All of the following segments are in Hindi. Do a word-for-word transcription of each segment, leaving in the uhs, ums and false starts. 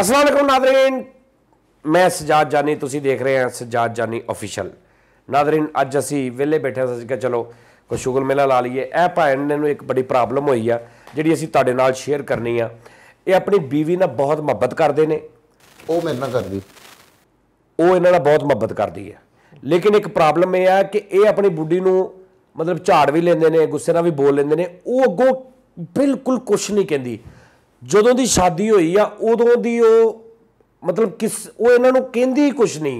अस्सलाम वालेकुम नादरीन, मैं सजाद जानी, तुसी देख रहे हैं सजाद जानी ऑफिशियल। नादरीन अज असी वेले बैठे सी कि चलो कोई शुगल मेला ला लीए। यह भैन ने एक बड़ी प्रॉब्लम हुई है जी, असी तुहाडे नाल शेयर करनी है। ये अपनी बीवी नाल बहुत मुहब्बत करते हैं, वो मेरे नाल करदी, वो इन्हां नाल बहुत मुहब्बत करती है। लेकिन एक प्रॉब्लम यह है कि ये अपनी बुढ़ी नूं मतलब झाड़ भी लेंदे ने, गुस्से नाल भी बोल लेंदे ने, वो अगों बिल्कुल कुछ नहीं कहती। जदों की शादी हुई आ उदों की वो मतलब किस वो इन्हों कहती ही कुछ नहीं,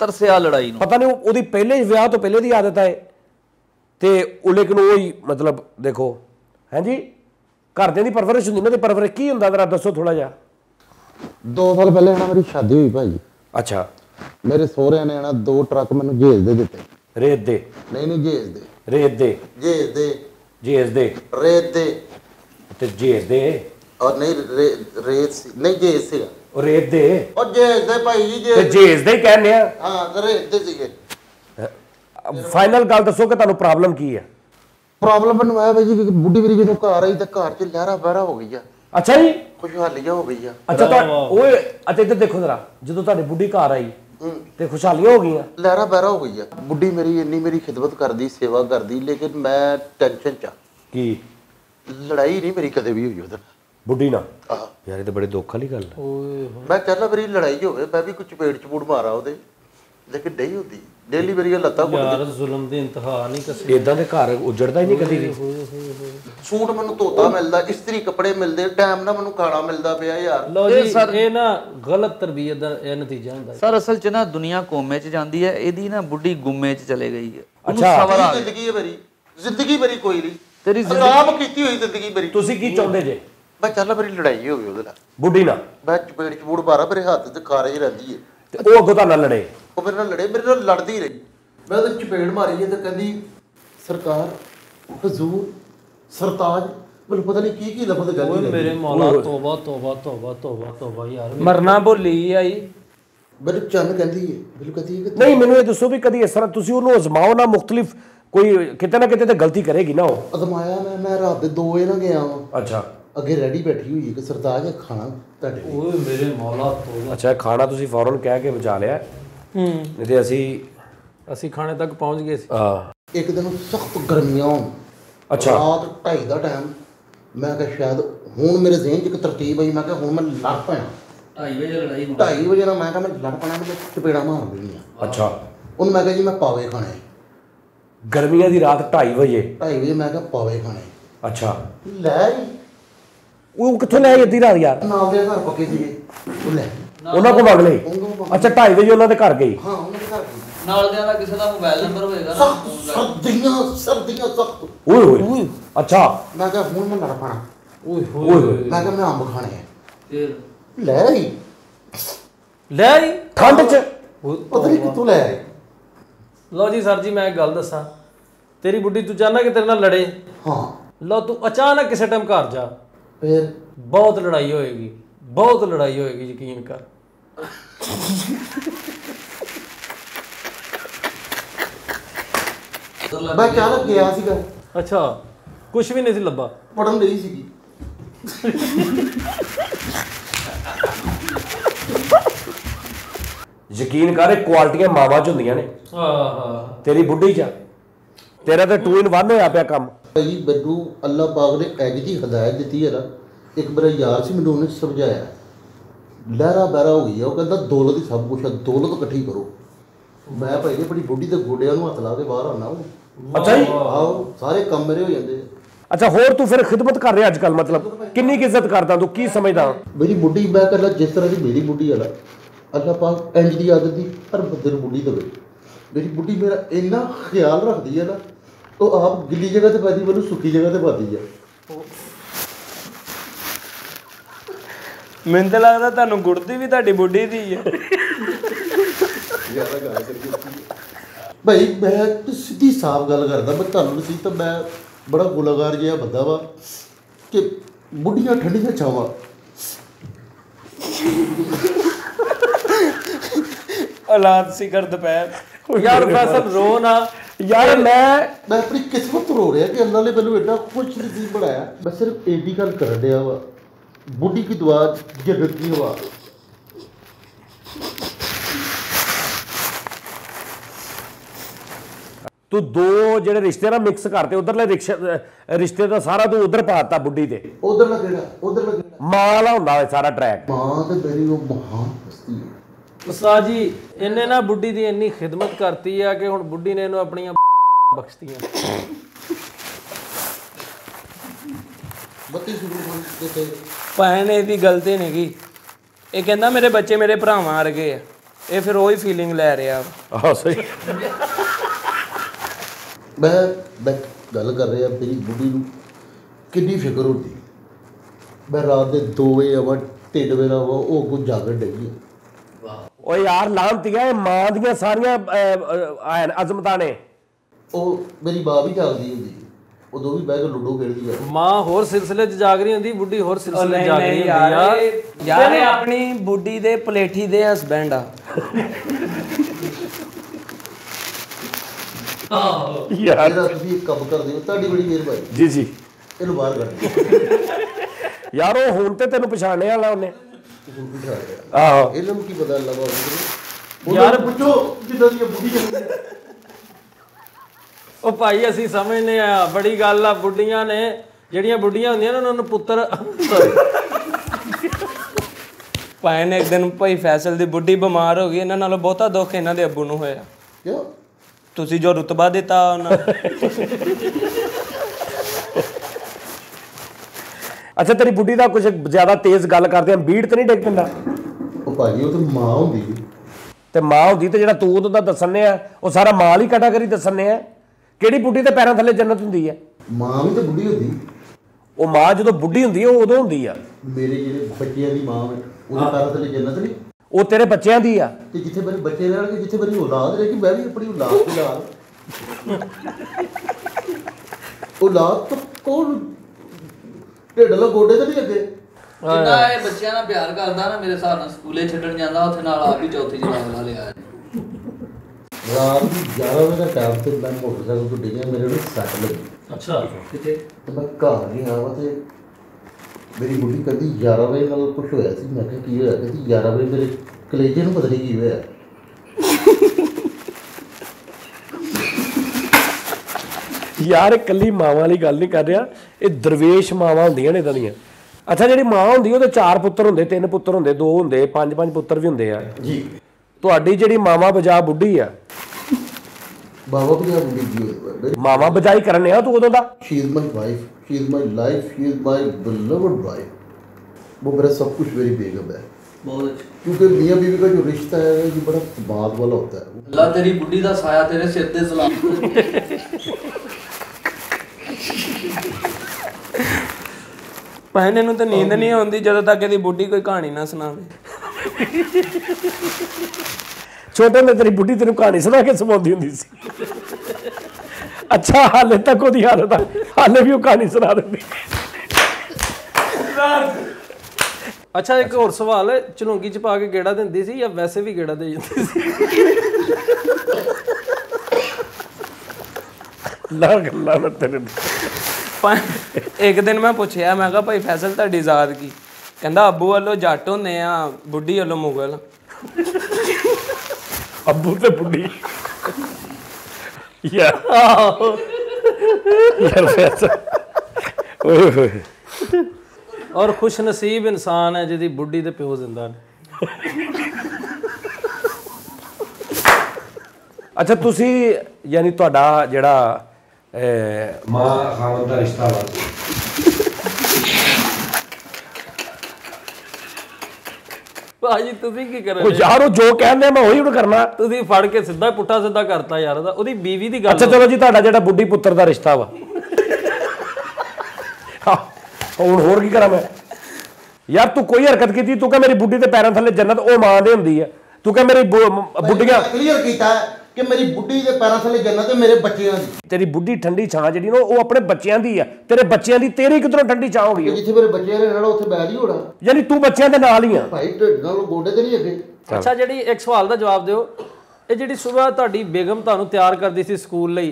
तरसिया लड़ाई पता नहीं वो पहले विआह तो पहले की आदत है। तो वो लेकिन वही मतलब देखो है जी, घरदियां दी परवरिश हुंदी ना, ते परवरिश की हुंदा जरा दसो थोड़ा जा। दो साल पहले ना मेरी शादी हुई भाजी। अच्छा। मेरे सोहरिया ने ना दो ट्रक मैनूं घेज दे दित्ते, रेत दे नहीं नहीं घेज दे रेत दे घेज दे घेज दे रेत दे ते घेज दे और नहीं रे, रेत सी नहीं घेज सी और रेत दे और घेज दे भाई जी घेज ते घेज दे ही कहने आ। हां रेत दे सीगे। फाइनल गल दसो कि तुहानूं प्रॉब्लम की है? प्रॉब्लम बनवाया भाई जी कि बुढ़ी मेरी जो घर आई तो घर च लहरा बहरा हो गई है। अच्छा जी, खुशहालियां हो गई है। अच्छा तो ओए अच्छा इधर देखो जरा, जो तुहाडी बुढ़ी घर आई तो खुशहालियां हो गई है, लहरा बहरा हो गई है। बुढ़ी मेरी इन्नी मेरी खिदमत करती, सेवा करती, लेकिन मैं टेंशन चा कि लड़ाई नहीं मेरी कदे भी हुई उधर बुढ़ी ना। यार ये तो बड़े दुख वाली गल है। मैं कहना मेरी लड़ाई होवे, मैं भी कुछ चपेट चपूट मारा ओदे, लेकिन नहीं होती। डेली मेरी लत्ता यार जुल्म दी इंतहा नहीं कसी, इदां दे घर उजड़दा ही नहीं कदी भी। सूट मैनूं धोता मिलदा, इस्त्री कपड़े मिलदे, टाइम ना मैनूं खाना मिलदा पिया यार। लो जी सर ए ना गलत तरबियत दा ए नतीजा हुंदा सर। असल च ना दुनिया कोमे च जांदी है, एदी ना बुढ़ी गुमे च चले गई है। अच्छा जिंदगी है मेरी, जिंदगी मेरी कोई नहीं, तेरी जिंदगी कीती होई जिंदगी मेरी। तुसी की चाहुंदे जे? मैं चल मेरी लड़ाई हो गई ओदे नाल बुढ़ी नाल, मैं चपेट च बूड़ मारा, मेरे हाथ च खारे ही रहंदी है। ਉਹ ਅੱਗੋਂ ਤਾਂ ਨਾ ਲੜੇ, ਉਹ ਮੇਰੇ ਨਾਲ ਲੜੇ, ਮੇਰੇ ਨਾਲ ਲੜਦੀ ਰਹੀ। ਮੈਂ ਉਹਦੇ ਚਪੇੜ ਮਾਰੀ ਤੇ ਕਹਿੰਦੀ ਸਰਕਾਰ, ਹਜ਼ੂਰ, ਸਰਤਾਜ, ਮੈਨੂੰ ਪਤਾ ਨਹੀਂ ਕੀ ਕੀ ਲਫ਼ਜ਼ ਗੱਲ ਹੋਈ। ਮੇਰੇ ਮੌਲਾ ਤੋਬਾ ਤੋਬਾ ਤੋਬਾ ਤੋਬਾ ਤੋਬਾ ਯਾਰ, ਮਰਨਾ ਭੁੱਲੀ ਆਈ। ਮੈਨੂੰ ਚੰਨ ਕਹਿੰਦੀ ਹੈ, ਮੈਨੂੰ ਕਦੀ ਨਹੀਂ। ਮੈਨੂੰ ਇਹ ਦੱਸੋ ਵੀ ਕਦੀ ਇਸ ਤਰ੍ਹਾਂ ਤੁਸੀਂ ਉਹਨੂੰ ਅਜ਼ਮਾਓ ਨਾ, ਮੁਖਤਲਿਫ ਕੋਈ ਕਿਤੇ ਨਾ ਕਿਤੇ ਤੇ ਗਲਤੀ ਕਰੇਗੀ ਨਾ। ਉਹ ਅਜ਼ਮਾਇਆ ਮੈਂ ਮੈਂ ਰਾਤ ਦੇ ਦੋ ਇਹ ਨਾ ਗਿਆ। ਅੱਛਾ। ਅੱਗੇ ਰੈਡੀ ਬੈਠੀ ਹੋਈ ਕਿ ਸਰਤਾਜ ਇਹ ਖਾਣਾ ਤੁਹਾਡੇ ਲਈ। ਓਏ ਮੇਰੇ ਮੌਲਾ ਤੋਲਾ। ਅੱਛਾ ਖਾਣਾ ਤੁਸੀਂ ਫੌਰਨ ਕਹਿ ਕੇ ਬਚਾ ਲਿਆ। ਹੂੰ ਨਹੀਂ ਤੇ ਅਸੀਂ ਅਸੀਂ ਖਾਣੇ ਤੱਕ ਪਹੁੰਚ ਗਏ ਸੀ। ਹਾਂ ਇੱਕ ਦਿਨ ਸਖਤ ਗਰਮੀਆਂ ਹੋਣ। ਅੱਛਾ ਰਾਤ ਢਾਈ ਦਾ ਟਾਈਮ, ਮੈਂ ਕਿਹਾ ਸ਼ਾਇਦ ਹੁਣ ਮੇਰੇ ਜ਼ਿਹਨ 'ਚ ਇੱਕ ਤਰਤੀਬ ਆਈ। ਮੈਂ ਕਿਹਾ ਹੁਣ ਮੈਂ ਲੜ ਪੈਣਾ। ਢਾਈ ਵਜੇ ਲੜਾਈ ਹੁੰਦੀ। ਢਾਈ ਵਜੇ ਨਾਲ ਮੈਂ ਕਿਹਾ ਮੈਂ ਲੜ ਪੈਣਾ, ਮੈਂ ਚਪੇੜਾ ਮਾਰ ਦੇਣੀਆਂ। ਅੱਛਾ ਉਹਨੂੰ ਮੈਂ ਕਿਹਾ ਜੀ ਮੈਂ ਪਾਵੇ ਖਾਣੇ। ਗਰਮੀਆਂ ਦੀ ਰਾਤ ਢਾਈ ਵਜੇ ਢਾਈ ਵਜੇ ਮੈਂ ਕਿਹਾ ਪਾਵੇ ਖਾਣੇ। ਅੱਛਾ ਲੈ ਉਹ ਕਿੱਥੋਂ ਲੈ ਅੱਧੀ ਰਾਤ ਯਾਰ? ਨਾਲ ਦੇ ਘਰ ਪੱਕੇ ਸੀਗੇ, ਉਹ ਲੈ ਉਹਨਾਂ ਕੋਲ ਮੰਗ ਲਏ। ਅੱਛਾ ਢਾਈ ਵਜੇ ਉਹਨਾਂ ਦੇ ਘਰ ਗਈ। ਹਾਂ ਉਹਨਾਂ ਦੇ ਘਰ ਨਾਲ ਦੇ ਦਾ ਕਿਸੇ ਦਾ ਮੋਬਾਈਲ ਨੰਬਰ ਹੋਏਗਾ ਨਾ। ਸਰਦੀਆਂ ਸਰਦੀਆਂ ਸਖਤ। ਓਏ ਹੋਏ। ਅੱਛਾ ਮੈਂ ਕਿਹਾ ਹੁਣ ਮੈਂ ਲੜ ਪਾਣਾ। ਓਏ ਹੋਏ। ਮੈਂ ਕਿਹਾ ਮੈਂ ਅੰਬ ਖਾਣੇ ਆ। ਫੇਰ ਲੈ ਆਈ ਲੈ ਆਈ ਠੰਡ ਚ, ਪਤਾ ਨਹੀਂ ਕਿੱਥੋਂ ਲੈ ਆਈ। ਲਓ ਜੀ ਸਰ ਜੀ ਮੈਂ ਇੱਕ ਗੱਲ ਦੱਸਾਂ, ਤੇਰੀ ਬੁੱਢੀ ਤੂੰ ਚਾਹਨਾ ਕਿ ਤੇਰੇ ਨਾਲ ਲੜੇ? ਹਾਂ ਲਓ ਤੂੰ ਅਚਾਨਕ ਕਿਸੇ ਟਾਈਮ ਘਰ ਜਾ, फिर बहुत लड़ाई होएगी, बहुत लड़ाई होएगी, यकीन कर। मैं क्या लग गया सीगा? अच्छा कुछ भी नहीं सी लब्बा, पढ़न नहीं सीगी। यकीन कर क्वालिटियां मावा च हुंदियां ने। हां हां तेरी बुढ़ी च तेरा तो टू इन वन होया पिया काम। भाई बड्डू अल्लाह पाक ने एज की हदायत दी है ना। एक मेरा यार से मैंने उन्हें समझाया, लहरा बहरा हो गई है, वह कहता दौलत ही सब कुछ है, दौलत इकट्ठी करो। मैं भाई अपनी बुढ़ी के गोडिया हथ ला के बाहर आना। अच्छा जी आओ सारे काम मेरे हो जाते। अच्छा होर तू फिर खिदमत कर रहा अजकल, मतलब कितनी इज्जत करता तू, की समझदा मेरी बुढ़ी? मैं कहना जिस तरह की मेरी बुढ़ी है ना, अल्लाह पाक इंज की आदत दी हर बंदे नूं बुढ़ी देवे। मेरी बुढ़ी मेरा इन्ना ख्याल रखती है ना, तो आप गिली जगह से पाती, बोलो सुखी जगह से पाती है। मैंने तो लगता तुहानू गुड़ती भी तुहाडी बुढ़ी दी है। भाई मैं तो सीधी साफ गल करदा, मैं तुहानू सी तो मैं बड़ा गुलागार जिहा बंदा वा कि बुढ़िया ठंडिया छावां। औलाद सी कर दोपहर यार फैसल रो ना यार। मैं मैं अपनी किस्मत रो रहा कि अल्लाह ने मैंने इतना कुछ नसीब बनाया। मैं सिर्फ एडी गल कर रहा वा, बुढ़ी की दुआ जन्नत की हवा। तू दो जेडे रिश्ते ना मिक्स करते उधरले रिश्ते दा सारा तू उधर पाता बुड्ढी ते उधरला केड़ा उधरला केड़ा मां दा हुंदा सारा ट्रैक मां ते मेरी वो महामस्ती उस्ताद जी इन्ने ना बुड्ढी दी इन्नी खिदमत करती है कि हुण बुड्ढी ने इन्नू अपनी बख्शतियां बत्ती शुरू करते पहने दी गलती नहीं की ये कहंदा मेरे बच्चे मेरे भरावां वर्गे है ये फिर ओही फीलिंग ले रहा हां सही मैं मैं गल कर रहा मेरी बुढ़ी कि फिक्र होती मैं रात के दो बजे आवा तीन बजे आवा वो कुछ जागर डेगी ओ यार लांतिया मां दियां सारियां अजमतां ने ओ मेरी मां भी जागदी हुंदी वो दो भी बैठ के लूडो खेलदी है मां होर सिलसिले च जाग रही हुंदी बुढ़ी होर सिलसिले च जाग रही हुंदी यार यार अपनी बुढ़ी दे पलेठी दे हस्बैंड आ यार तुसी एक कब कर दियो ताड़ी बड़ी मेहरबानी जी जी इनु बाहर कर यार ओ हुन ते तैनू पहचानने वाला ओने आहो इलम की पता लगा यार पूछो जिदा दी बुढ़ी चलदी ओ भाई असि समझने आ बड़ी गल आ बुढ़ियां ने जेड़ियां बुढ़ियां हुंदियां ना उन्हां नू पुत्र भाई ने एक दिन भाई फैसल दी बुढ़ी बीमार हो गई इन्हां नालों बहुता दुख इन्हां दे अब्बू नू होया क्यों तुसी जो रुतबा देता अच्छा तेरी बुढ़ी का कुछ ज्यादा तेज गल करते हैं बीट तो नहीं डिग पैंदा ओ भाई ओ तो मां हुंदी ते मां हुंदी ते जेड़ा तू उदा दसने आ ओ सारा मां ही कैटागरी दसने आ केड़ी बुढ़ी ते पैरां थल्ले जन्नत हुंदी है मां भी तो बुढ़ी हुंदी ओ मां जदों बुढ़ी हुंदी है उदों हुंदी आ मेरे जेड़े बच्चियां दी मां उदे पैरां थल्ले जन्नत नहीं वो तेरे बच्चों की जिथे मेरे बच्चे रहने जिथे मेरी औलाद रहेगी मैं भी अपनी औलाद औलाद तो कौन ढेड ला गोडे तो नहीं लगे जिंदा है बच्चियां ना प्यार करदा ना मेरे साथ ना स्कूले छड्डन जांदा उथे नाल आप ही चौथी जनाब ला लिया रात ग्यारह बजे का टाइम से मैं मोटरसाइकिल तो डिगे मेरे को सट लगी अच्छा किथे तो मैं घर नहीं आवा ते मेरी बुढ़ी कहती ग्यारह बजे नाल कुछ होया सी मैं कहा की होया कहती ग्यारह बजे मेरे कलेजे नूं पता नहीं की होया यार कली मावां वाली गल नहीं कर रहा ये दरवेश मावां हुंदियां ने इदां दियां अच्छा जिहड़ी मां हुंदी ओहदे चार पुत्तर हुंदे तीन पुत्तर हुंदे दो हुंदे पंज पंज पुत्तर भी हुंदे आ जी तुहाडी जिहड़ी मावां बजा बुढ़ी आ बाबा बजा बुढ़ी मावां बजाई करने आ तू उदों दा she is my wife She is my life. She is my beloved wife. वो मेरा सब कुछ मेरी बेगम है। बहुत अच्छा। क्योंकि मियाँ बीवी का जो रिश्ता है ये बड़ा बात वाला होता है। अल्लाह तेरी बुढ़ी दा साया तेरे सिर ते सलाम। पहने नूं तो नींद नहीं आउंदी जदों तक इहदी बुढ़ी कोई कहानी ना सुणावे। छोटे में तेरी बुढ़ी तेनूं कहानी सुणा के सौंदी हुंदी सी। अच्छा हाले तक ओदी हालत हाले भी वो कहानी सुना देती अच्छा एक होर सवाल है चलूंगी च पा के गेड़ा देंदी सी या वैसे भी गेड़ा दे जांदी सी ला गल्ला ना तेरे एक दिन मैं पूछया मैं कहा भाई फैसल तुहाडी जात की कहंदा अब्बू वालों जट हुंदे आ बुढ़ी वालों मुगल अब्बू ते बुढ़ी यार और खुश नसीब इंसान है जिहदी बुढ़ी ते प्यो जिंदा ने अच्छा तुसी यानी तुहाडा जिहड़ा मां खावंद दा रिश्ता भाजी तुसी की कर रहे यार जो कहंदे मैं ओही हुण करना तुसी फड़ के सीधा पुट्ठा सीधा करता यार दा ओदी बीवी दी गल अच्छा चलो जी तुहाडा जेड़ा बुढ़ी पुत्र दा रिश्ता वा हुण होर की करा मैं यार तू कोई हरकत कीती तू कह मेरी बुढ़ी दे पैरां थल्ले जन्नत ओ मां दे हुंदी है तू कह मेरी बुढ़ियां क्लियर कीता कि मेरी बुढ़ी दे पैरां थल्ले जन्नत मेरे बच्चियां दी तेरी बुढ़ी ठंडी छां जेड़ी ना ओ अपने बच्चियां दी है तेरे बच्चियां दी तेरी किधरों ठंडी छां हो गई जिथे मेरे बच्चे ने रहना उथे बैठ ही होना यानी तू बच्चियां दे नाल ही है भाई ढेड नाल गोडे ते नहीं अगे अच्छा जेड़ी एक सवाल दा जवाब दियो ए जेड़ी सुबह तुहाडी बेगम तुहानू तैयार करदी सी स्कूल लई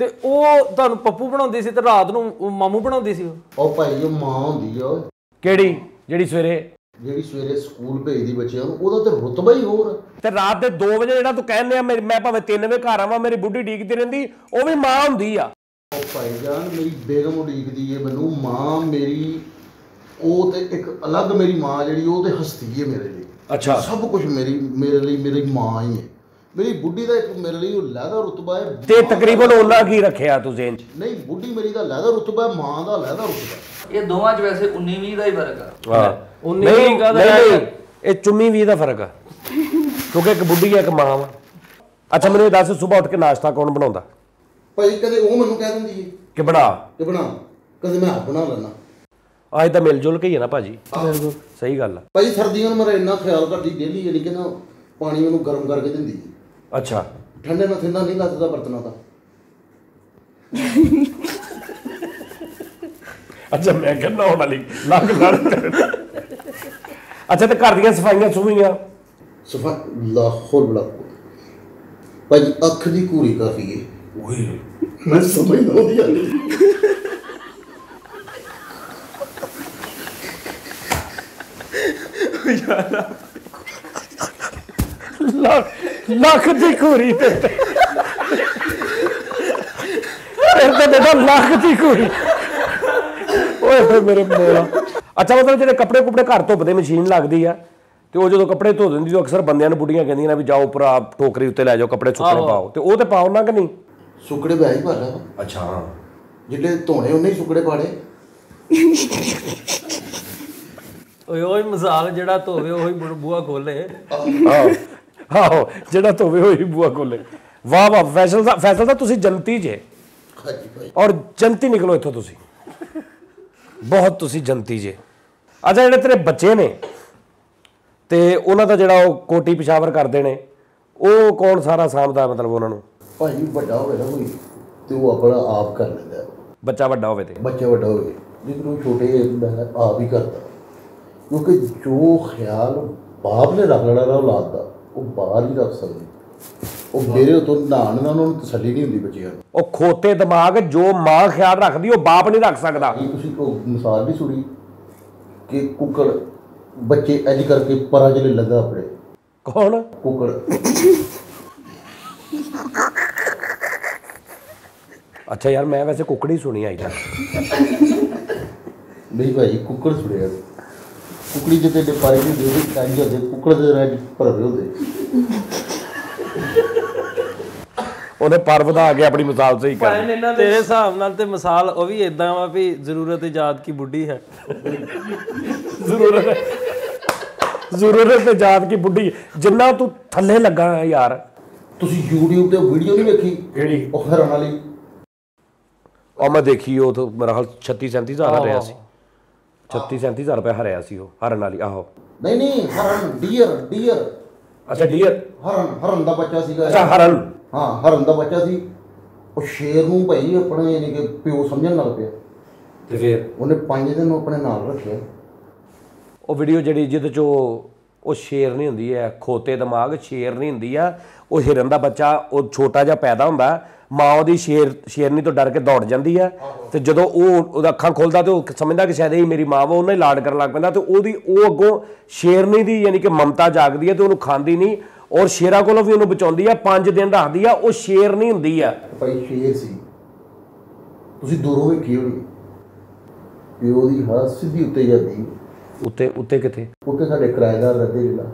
ते ओ तुहानू पप्पू बनाउंदी सी ते रात नू मामू बनाउंदी सी ओ भाई ओ मां हुंदी ओ केड़ी जेड़ी सवेरे ਜਿਹੜੀ ਸਵੇਰੇ ਸਕੂਲ ਭੇਜਦੀ ਬੱਚਿਆਂ ਨੂੰ ਉਹਦਾ ਤੇ ਰੁਤਬਾ ਹੀ ਹੋਰ ਤੇ ਰਾਤ ਦੇ दो ਵਜੇ ਜਿਹੜਾ ਤੂੰ ਕਹਿੰਦੇ ਆ ਮੈਂ ਭਾਵੇਂ तीन ਵਜੇ ਘਰ ਆਵਾਂ ਮੇਰੀ ਬੁੱਢੀ ਡੀਕਦੀ ਰਹਿੰਦੀ ਉਹ ਵੀ ਮਾਂ ਹੁੰਦੀ ਆ। ਉਹ ਭਾਈ ਜਾਨ ਮੇਰੀ ਬੇਗਮ ਡੀਕਦੀ ਏ ਮੈਨੂੰ ਮਾਂ ਮੇਰੀ ਉਹ ਤੇ ਇੱਕ ਅਲੱਗ ਮੇਰੀ ਮਾਂ ਜਿਹੜੀ ਉਹ ਤੇ ਹਸਤੀ ਏ ਮੇਰੇ ਲਈ। अच्छा सब कुछ मेरी मेरे लिए मेरी मां ही है मेरी बुढ़ी का एक मेरे लिए लहदा रुतबा है ते तकरीबन ओना की रखया तू जेन नहीं बुढ़ी मेरी का लहदा रुतबा है मां का लहदा रुतबा ये दोवां च वैसे उन्नीस बीस ਦਾ ਹੀ ਫਰਕ ਆ। ਹਾਂ उन्नीस बीस ਦਾ ਨਹੀਂ ਇਹ चौबीस बीस ਦਾ ਫਰਕ ਆ ਕਿਉਂਕਿ ਇੱਕ ਬੁੱਢੀ ਹੈ ਇੱਕ ਮਾਂ ਵਾ। ਅੱਛਾ ਮੈਨੂੰ ਦੱਸ ਸਵੇਰ ਉੱਠ ਕੇ ਨਾਸ਼ਤਾ ਕੌਣ ਬਣਾਉਂਦਾ? ਭਾਈ ਕਦੇ ਉਹ ਮੈਨੂੰ ਕਹਿ ਦਿੰਦੀ ਹੈ ਕਿ ਬਣਾ ਕਿ ਬਣਾ ਕਦੇ ਮੈਂ ਆਪ ਬਣਾ ਲੈਣਾ। ਅੱਜ ਤਾਂ ਮਿਲ ਜੁਲ ਕੇ ਹੀ ਹੈ ਨਾ ਭਾਜੀ। ਸਹੀ ਗੱਲ ਆ ਭਾਜੀ ਸਰਦੀਆਂ ਨੂੰ ਮੇਰਾ ਇੰਨਾ ਖਿਆਲ ਕਰਦੀ ਡੇਲੀ ਜਿਹੜੀ ਕਿ ਨਾ ਪਾਣੀ ਉਹਨੂੰ ਗਰਮ ਕਰਕੇ ਦਿੰਦੀ ਹੈ। ਅੱਛਾ ਠੰਡੇ ਨਾਲ ਥਿੰਦਾ ਨਹੀਂ ਲੱਗਦਾ ਬਰਤਨਾਂ ਦਾ। ਅੱਛਾ ਮੈਂ ਕਹਿੰਦਾ ਹੁਣ ਵਾਲੀ ਲੱਗ ਲੜ। ਅੱਛਾ ਤੇ ਘਰ ਦੀਆਂ ਸਫਾਈਆਂ ਸੁਵੀਆਂ ਸਫਾ ਲਾਹੌਲ ਬਲਾ ਭਾਜੀ ਅੱਖ ਦੀ ਘੂਰੀ ਕਾਫੀ ਹੈ। ਓਏ ਮੈਂ ਸਮਝਦਾ ਉਹਦੀ ਗੱਲ। ਲੱਖ ਦੀ ਘੂਰੀ ਤੇ ਲੱਖ ਦੀ ਘੂਰੀ ਓਏ ਮੇਰੇ ਮੋਲਾ। ਅੱਛਾ ਮਤਲਬ ਜਿਹੜੇ ਕੱਪੜੇ ਕੁਪੜੇ ਘਰ ਧੋਪਦੇ ਮਸ਼ੀਨ ਲੱਗਦੀ ਆ ਤੇ ਉਹ ਜਦੋਂ ਕੱਪੜੇ ਧੋ ਦਿੰਦੀ ਉਹ ਅਕਸਰ ਬੰਦਿਆਂ ਨੂੰ ਬੁੱਢੀਆਂ ਕਹਿੰਦੀਆਂ ਨੇ ਵੀ ਜਾਓ ਭਰਾ ਟੋਕਰੀ ਉੱਤੇ ਲੈ ਜਾਓ ਕੱਪੜੇ ਸੁੱਕਣੇ ਪਾਓ ਤੇ ਉਹ ਤੇ ਪਾਓ ਨਾ ਕਿ ਨਹੀਂ ਸੁੱਕੜੇ ਪਿਆ ਹੀ ਪਾਲਾ। ਅੱਛਾ ਹਾਂ ਜਿਹੜੇ ਧੋਣੇ ਉਹਨੇ ਹੀ ਸੁੱਕੜੇ ਪਾੜੇ। ਓਏ ਮਜ਼ਾਲ ਜਿਹੜਾ ਧੋਵੇ ਉਹੀ ਬੂਆ ਖੋਲੇ। ਆਹੋ ਜਿਹੜਾ ਧੋਵੇ ਉਹੀ ਬੂਆ ਖੋਲੇ। ਵਾਹ ਵਾਹ ਫੈਸਲ ਦਾ ਫੈਸਲ ਦਾ ਤੁਸੀਂ ਜੰਤੀ ਜੇ ਔਰ ਜੰਤੀ ਨਿਕਲੋ ਇੱਥੋਂ ਤੁਸੀਂ ਬਹੁਤ ਤੁਸੀਂ ਜੰਤੀ ਜੇ। ਅੱਛਾ ਜਿਹੜੇ ਤੇਰੇ ਬੱਚੇ ਨੇ ਤੇ ਉਹਨਾਂ ਦਾ ਜਿਹੜਾ ਉਹ ਕੋਟੀ ਪਿਸ਼ਾਵਰ ਕਰਦੇ ਨੇ ਉਹ ਕੌਣ ਸਾਰਾ ਸਾਂਭਦਾ ਮਤਲਬ ਉਹਨਾਂ ਨੂੰ? ਭਾਈ ਵੱਡਾ ਹੋਵੇ ਨਾ ਕੋਈ ਤੇ ਉਹ ਆਪਣਾ ਆਪ ਕਰ ਲੈਂਦਾ। ਬੱਚਾ ਵੱਡਾ ਹੋਵੇ ਤੇ ਬੱਚਾ ਵੱਡਾ ਹੋਵੇ ਜਿੱਦੋਂ ਛੋਟੇ ਆਪ ਹੀ ਕਰਦਾ क्योंकि जो ख्याल बाप ने रख लेना औलाद का वो बाहर ही रख सकते मेरे तो नहाने उन्होंने तसली नहीं होंगी बच्चों को। खोते दिमाग जो माँ ख्याल रखती बाप नहीं रख सकता। मिसाल भी सुनी कि कुकड़ बच्चे इंज करके परा जले लगा अपने कौन कुकड़। अच्छा यार मैं वैसे कुकड़ी सुनी आई नहीं भाई कुकड़ सुने कुकड़ी जो तेरे पाए नहीं दे दे कांज दे कुकड़ दे रेड पर हो दे ਉਹਨੇ ਪਰਵਦਾ ਆ ਗਿਆ ਆਪਣੀ ਮਿਸਾਲ ਸਹੀ ਕਰ ਤੇਰੇ ਹਿਸਾਬ ਨਾਲ ਤੇ ਮਿਸਾਲ ਉਹ ਵੀ ਇਦਾਂ ਵਾ ਵੀ ਜ਼ਰੂਰਤ ਇਜਾਦ ਕੀ ਬੁੱਢੀ ਹੈ ਜ਼ਰੂਰਤ ਜ਼ਰੂਰਤ ਇਜਾਦ ਕੀ ਬੁੱਢੀ ਜਿੰਨਾ ਤੂੰ ਥੱਲੇ ਲੱਗਾ ਯਾਰ। ਤੁਸੀਂ YouTube ਤੇ ਵੀਡੀਓ ਨਹੀਂ ਵੇਖੀ ਕਿਹੜੀ ਉਹ ਹਰਨ ਵਾਲੀ? ਉਹ ਮੈਂ ਦੇਖੀ ਉਹ ਤੋਂ ਮੇਰਾ ਹਾਲ छत्तीस सैंतीस ਹਜ਼ਾਰ ਆ ਰਿਹਾ ਸੀ छत्तीस सैंतीस हज़ार रुपया हरिया सी हरन वाली। आहो नहीं नहीं हरन डीयर डीयर। अच्छा डीयर हरन हरन का बच्चा सी। अच्छा हरन हाँ हरन का बच्चा सी और शेर नूं भाई अपने यानी कि प्यो समझण लग पिया ते फिर उन्हें पांच दिन अपने नाल रखिया। वो वीडियो जिहड़ी जिहदे चो वो शेर नहीं हुंदी है खोते दिमाग शेर नहीं हुंदी है वो हिरन का बच्चा वो छोटा जिहा पैदा हुंदा माँ वो शेर शेरनी तो डर के दौड़ जाती है तो जो वो अखा खोलता तो समझता कि शायद यही मेरी माँ वो उन्हें लाड कर लग पैंदा तो वो अगों शेरनी की यानी कि ममता जागती है तो उन्होंने खाँदी नहीं और शेरा को भी उन्होंने बचाती है पांच दिन रखती है वो शेर नहीं होंगी है। भाई शेर सी तुसीं दूरों वेखी होनी प्यो की हां सीधी उत्ते जाती उत्ते उत्ते किथे उत्ते साडे किराएदार रहंदे जिला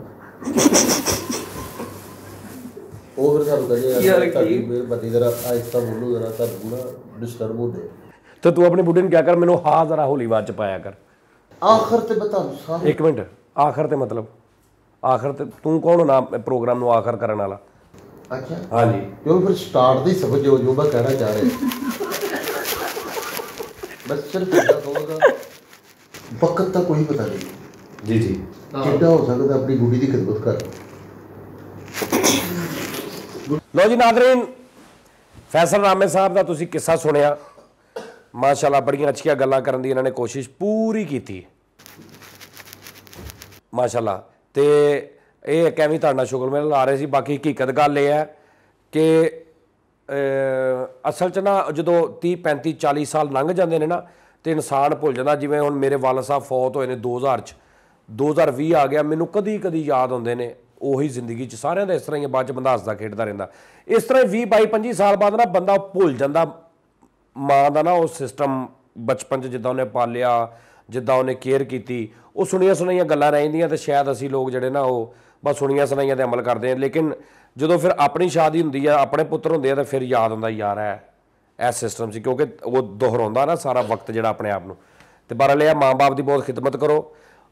तो तू अपने बुढ़े ने क्या कर मैनू हाँ जरा होली बात च पाया कर आखिर ते बता साहब एक मिनट आखिर ते मतलब आखिर ते तू कौन ना प्रोग्राम नु आखिर करन वाला? अच्छा हां जी चलो फिर स्टार्ट दी सब जो जो मैं कहना चाह रहे बस सिर्फ इतना कहूंगा वक्त का कोई पता नहीं जी जी कितना हो सकता अपनी बुढ़ी की खिदमत कर। लो जी नादरीन फैसल रामे साहब का तुसी किस्सा सुनिया माशाल्लाह बड़िया अच्छी गल्लां करन दी इन्हां ने कोशिश पूरी की माशाल्लाह ते ये कैवी तुहाडा शुक्र मेल ला रहे सी बाकी हकीकत गल ये है कि असल च ना जदों तीह पैंती चाली साल लंघ जाते हैं ना तो इंसान भुल जाता जिवें हुण मेरे वालद साहब फौत होए ने दो हज़ार च दो हज़ार भी आ गया, मैनू कदी कदी याद आते हैं ਉਹੀ ਜ਼ਿੰਦਗੀ 'ਚ ਸਾਰਿਆਂ ਦਾ ਇਸ ਤਰ੍ਹਾਂ ਹੀ ਬਾਅਦ 'ਚ ਬੰਦਾ ਹੱਸਦਾ ਖੇਡਦਾ ਰਹਿੰਦਾ। ਇਸ ਤਰ੍ਹਾਂ ਵੀਹ ਬਾਈ ਪੱਚੀ ਸਾਲ ਬਾਅਦ ਨਾ ਬੰਦਾ ਭੁੱਲ ਜਾਂਦਾ ਮਾਂ ਦਾ ਨਾ ਉਹ ਸਿਸਟਮ ਬਚਪਨ 'ਚ ਜਿੱਦਾਂ ਉਹਨੇ ਪਾਲਿਆ, ਜਿੱਦਾਂ ਉਹਨੇ ਕੇਅਰ ਕੀਤੀ, ਉਹ ਸੁਣੀਆਂ ਸੁਣਾਈਆਂ ਗੱਲਾਂ ਰਹਿ ਜਾਂਦੀਆਂ। ਅਤੇ ਸ਼ਾਇਦ ਅਸੀਂ ਲੋਕ ਜਿਹੜੇ ਨਾ ਉਹ ਬਸ ਸੁਣੀਆਂ ਸੁਣਾਈਆਂ 'ਤੇ ਅਮਲ ਕਰਦੇ ਹਾਂ, ਲੇਕਿਨ ਜਦੋਂ ਫਿਰ ਆਪਣੀ ਸ਼ਾਦੀ ਹੁੰਦੀ ਆ, ਆਪਣੇ ਪੁੱਤਰ ਹੁੰਦੇ ਆ, ਤਾਂ ਫਿਰ ਯਾਦ ਆਉਂਦਾ ਯਾਰ ਹੈ ਇਸ ਸਿਸਟਮ 'ਚ, ਕਿਉਂਕਿ ਉਹ ਦੁਹਰਾਉਂਦਾ ਨਾ ਸਾਰਾ ਵਕਤ ਜਿਹੜਾ ਆਪਣੇ ਆਪ ਨੂੰ। ਅਤੇ ਬਹਰਹਾਲ ਇਹ ਮਾਂ ਬਾਪ ਦੀ ਬਹੁਤ ਖਿਦਮਤ ਕਰੋ,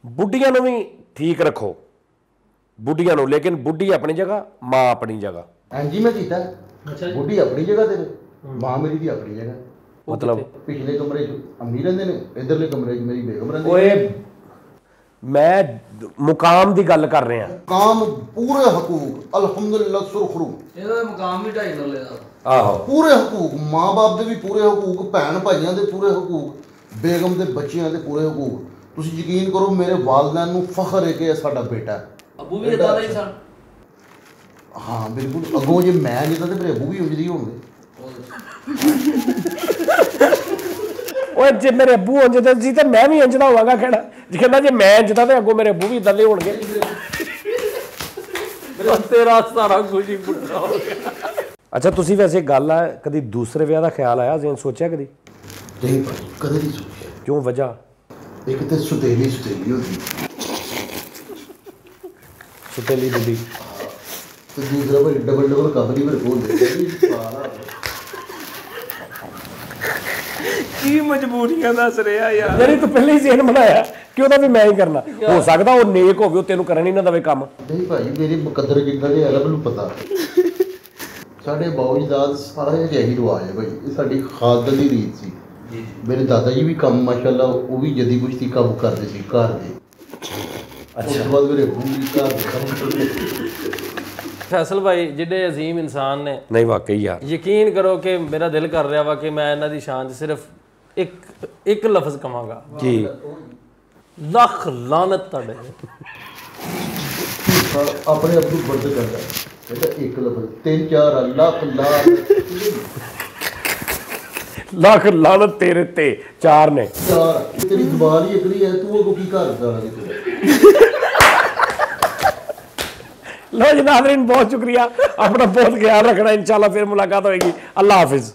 ਬੁੱਢੀਆਂ ਨੂੰ ਵੀ ਠੀਕ ਰੱਖੋ, बुढ़िया नो, लेकिन बुढ़ी अपनी जगह, माँ अपनी जगह। जी मैं जीता, बुढ़ी अपनी जगह ते माँ मेरी भी अपनी जगह। मतलब पिछले कमरे अम्मी रहिंदे ने, इधरले कमरे मेरी बेगम रहिंदी। ओए मैं मुकाम दी गल कर रहा, मुकाम पूरे हकूक अल्हम्दुलिल्लाह सुरखरू। ए मुकाम भी ढाई नले दा। आहो पूरे हकूक, माँ बाप दे भी पूरे हकूक, भैन भाइयां दे पूरे हकूक, बेगम दे बच्चियां दे पूरे हकूक। तुसी यकीन करो मेरे वालिदैन नू फखर है कि साडा बेटा है। अबू भी इदा ही सन। हां बिल्कुल, अगों जे मैं जिदा ते मेरे अबू भी उंज दी होंगे। ओए जे मेरे अबू उंज दे जी ते मैं भी उंज दा होवांगा। कहना जे कहना जे मैं जिदा ते अगों मेरे अबू भी इदा ले होणगे। मेरा तेरा सारा कुछ ही पुट्ठा हो गया। अच्छा तुसी वैसे गल आ, कदी दूसरे ब्याह दा ख्याल आया? जेन सोचया कदी? नहीं कदी नहीं सोचया। क्यों वजह? एक ते सुतेली सुतेली होंदी, सुतेली बुढ़ी, तो दूसरा पर डबल डबल कपड़ी पर खोल दे। की मजबूरियां दस रहा यार, यानी तू पहले ही जेहन बनाया कि ओदा भी मैं ही करना। हो सकदा ओ नेक होवे, तेनू करन ही ना देवे काम। नहीं भाई मेरी मुकद्दर कितना है अल्लाह नू पता। साडे बाउजदाद सारा यही रवाज है भाई, ये साडी खादन दी रीत सी। मेरे दादा जी भी कम माशाल्लाह वो भी जदी कुश्ती कम करदे सी घर दे। अच्छा फैसल भाई जिहड़े अजीम इंसान ने, नहीं वाकई यार यकीन करो कि मेरा दिल कर रहा वा कि मैं इन्हां दी शान च सिर्फ एक एक लफ्ज़ कहांगा जी, लख लानत तुहाडे अपने आप नूं बर्द करदा। बेटा एक लफ्ज़ तीन चार लख लानत, लख लानत तेरे ते चार ने चार, तेरी जुबान ही इकड़ी है, तू अगों की घर जाना। लो जी नाज़रीन बहुत शुक्रिया, अपना बहुत ख्याल रखना, इंशाल्लाह फिर मुलाकात होगी। अल्लाह हाफिज़।